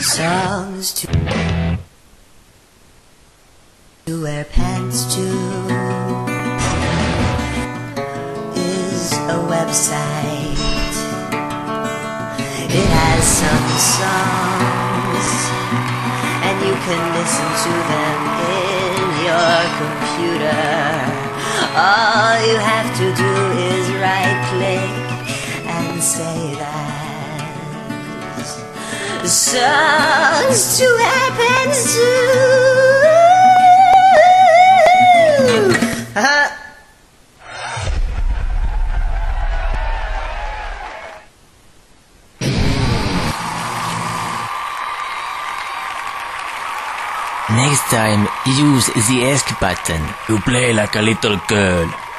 Songs to wear pants to is a website. It has some songs, and you can listen to them in your computer. All you have to do is right-click and say that. Songs to happen to. Next time, use the ask button to play like a little girl.